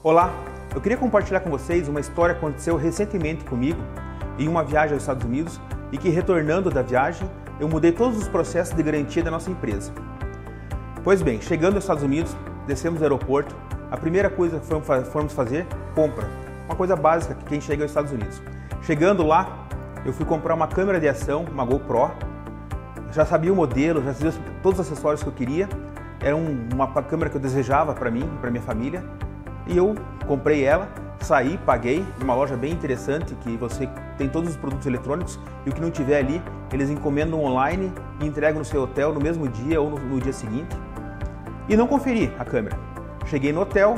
Olá, eu queria compartilhar com vocês uma história que aconteceu recentemente comigo em uma viagem aos Estados Unidos e que, retornando da viagem, eu mudei todos os processos de garantia da nossa empresa. Pois bem, chegando aos Estados Unidos, descemos do aeroporto, a primeira coisa que fomos fazer, compra. Uma coisa básica que quem chega aos Estados Unidos. Chegando lá, eu fui comprar uma câmera de ação, uma GoPro. Já sabia o modelo, já sabia todos os acessórios que eu queria. Era uma câmera que eu desejava para mim e para minha família. E eu comprei ela, saí, paguei, numa loja bem interessante que você tem todos os produtos eletrônicos e o que não tiver ali, eles encomendam online e entregam no seu hotel no mesmo dia ou no dia seguinte. E não conferi a câmera. Cheguei no hotel,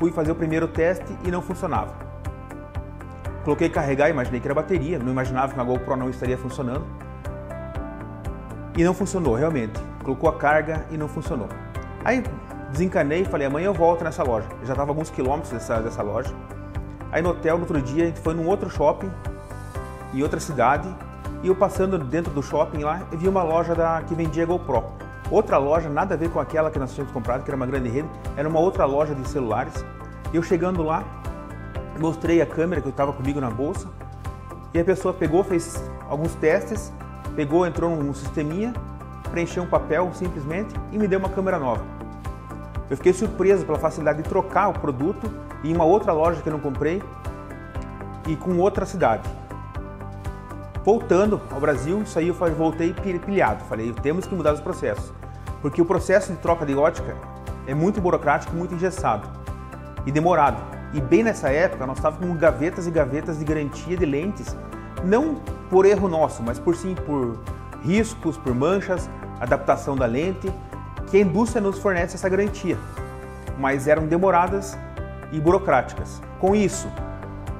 fui fazer o primeiro teste e não funcionava. Coloquei carregar, imaginei que era bateria, não imaginava que a GoPro não estaria funcionando. E não funcionou, realmente. Colocou a carga e não funcionou. Aí desencanei e falei, amanhã eu volto nessa loja. Eu já estava alguns quilômetros dessa loja. Aí no hotel, no outro dia, a gente foi num outro shopping, em outra cidade, e eu passando dentro do shopping lá, eu vi uma loja que vendia GoPro. Outra loja, nada a ver com aquela que nós tínhamos comprado, que era uma grande rede, era uma outra loja de celulares. Eu chegando lá, mostrei a câmera que eu estava comigo na bolsa, e a pessoa pegou, fez alguns testes, pegou, entrou num sisteminha, preencheu um papel simplesmente e me deu uma câmera nova. Eu fiquei surpreso pela facilidade de trocar o produto em uma outra loja que eu não comprei e com outra cidade. Voltando ao Brasil, isso aí eu voltei pilhado. Falei, temos que mudar os processos, porque o processo de troca de ótica é muito burocrático, muito engessado e demorado. E bem nessa época nós estávamos com gavetas e gavetas de garantia de lentes, não por erro nosso, mas por riscos, por manchas, adaptação da lente, que a indústria nos fornece essa garantia, mas eram demoradas e burocráticas. Com isso,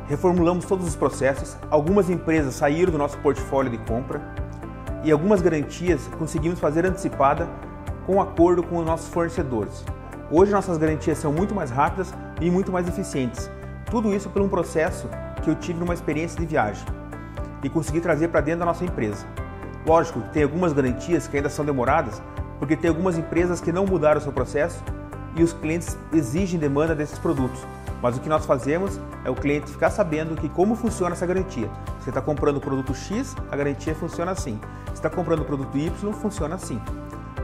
reformulamos todos os processos, algumas empresas saíram do nosso portfólio de compra e algumas garantias conseguimos fazer antecipada com acordo com os nossos fornecedores. Hoje nossas garantias são muito mais rápidas e muito mais eficientes. Tudo isso por um processo que eu tive numa experiência de viagem e consegui trazer para dentro da nossa empresa. Lógico, tem algumas garantias que ainda são demoradas, porque tem algumas empresas que não mudaram o seu processo e os clientes exigem demanda desses produtos. Mas o que nós fazemos é o cliente ficar sabendo que como funciona essa garantia. Você está comprando o produto X, a garantia funciona assim. Você está comprando o produto Y, funciona assim.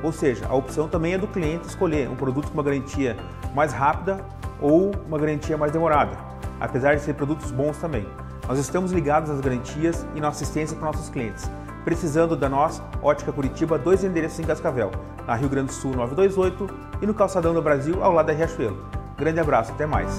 Ou seja, a opção também é do cliente escolher um produto com uma garantia mais rápida ou uma garantia mais demorada, apesar de ser produtos bons também. Nós estamos ligados às garantias e na assistência para nossos clientes. Precisando da nossa Ótica Curitiba, 2 endereços em Cascavel, na Rio Grande do Sul 928 e no Calçadão do Brasil, ao lado da Riachuelo. Grande abraço, até mais!